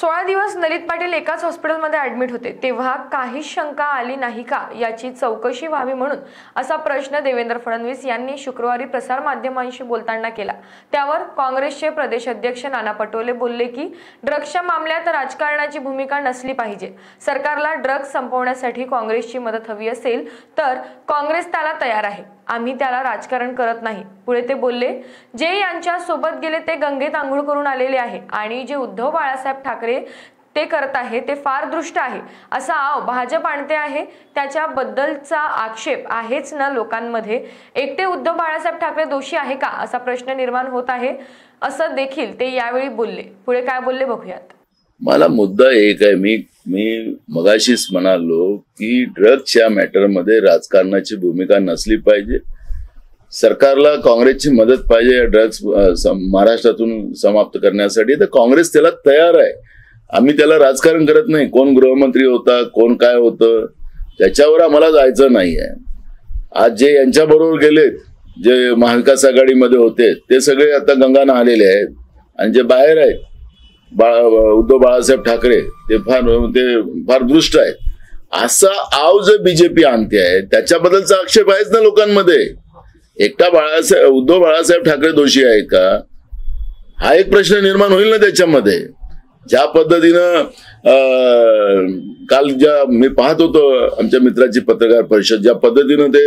16 दिवस ललित पाटील एकाच हॉस्पिटलमध्ये ऍडमिट होते तेव्हा काही शंका आली नाही का याची चौकशी व्हावी म्हणून असा प्रश्न देवेंद्र फडणवीस यांनी शुक्रवारी प्रसार माध्यमांशी बोलताना केला। त्यावर काँग्रेसचे प्रदेश अध्यक्ष नाना पटोले बोलले की ड्रग्सच्या मामल्यात राजकारणाची भूमिका नसली पाहिजे, सरकारला ड्रग्स संपवण्यासाठी काँग्रेसची मदत हवी असेल तर काँग्रेस त्याला तयार आहे, आम्ही त्याला राजकारण करत नाही। पुढे ते बोलले, जे यांच्या सोबत गेले ते गंगेत आंघोळ करून आलेले आहे आणि जे उद्धव बाळासाहेब ठाकरे ते करत आहे ते फार दुष्ट आहे असा आव भाजप आणते आहे त्याच्याबद्दलचा आक्षेप आहेच ना। लोकांमध्ये एकटे उद्धव बाळासाहेब ठाकरे दोषी आहे का असा प्रश्न निर्माण होत आहे असं देखील ते यावेळी बोलले। पुढे काय बोलले बघूयात। मला मुद्दा एक आहे, मी मगाशीच म्हणालो की ड्रग्सच्या मॅटर मध्ये राजकारणाची भूमिका नसली पाहिजे, सरकारला काँग्रेसची मदत पाहिजे ड्रग्स महाराष्ट्रातून समाप्त करण्यासाठी। तर काँग्रेस त्याला तयार आहे, आम्ही त्याला राजकारण करत नाही। कोण गृहमंत्री होता कोण काय होतं त्याच्यावर आम्हाला जायचं नाही आहे। आज जे यांच्याबरोबर गेलेत जे महाविकास आघाडीमध्ये होते ते सगळे आता गंगा नाहलेले आहेत आणि जे बाहेर आहेत उद्धव बाळासाहेब ठाकरे ते फार दुष्ट आहेत असा आव जो बीजेपी आणते आहे त्याच्याबद्दलचा आक्षेप आहेच ना लोकांमध्ये। एकटा उद्धव बाळासाहेब ठाकरे दोषी आहेत का हा एक प्रश्न निर्माण होईल ना त्याच्यामध्ये। ज्या पद्धतीनं काल ज्या मी पाहत होतो आमच्या मित्राची पत्रकार परिषद ज्या पद्धतीनं ते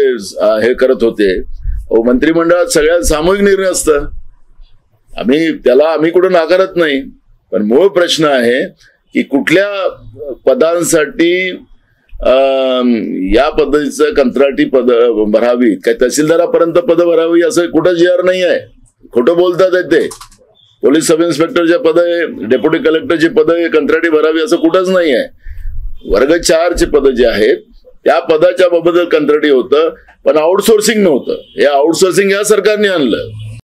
हे करत होते, मंत्रिमंडळात सगळ्यात सामूहिक निर्णय असतं, आम्ही कुठं नाकारत नाही। पण मूळ प्रश्न आहे की कुठल्या पदांसाठी या पद्धतीचं कंत्राटी पद भरावी, काय तहसीलदारापर्यंत पद भरावी असं कुठं जी आर नाही आहे, खोटं बोलतात ते। पोलीस सब इन्स्पेक्टरचे पद आहे, डेप्युटी कलेक्टरची पद आहे कंत्राटी भरावी असं कुठंच नाही आहे। वर्ग 4चे पद जे आहेत त्या पदाच्या बाबत कंत्राटी होतं पण आउटसोर्सिंग नव्हतं, हे आउटसोर्सिंग या सरकारने आणलं।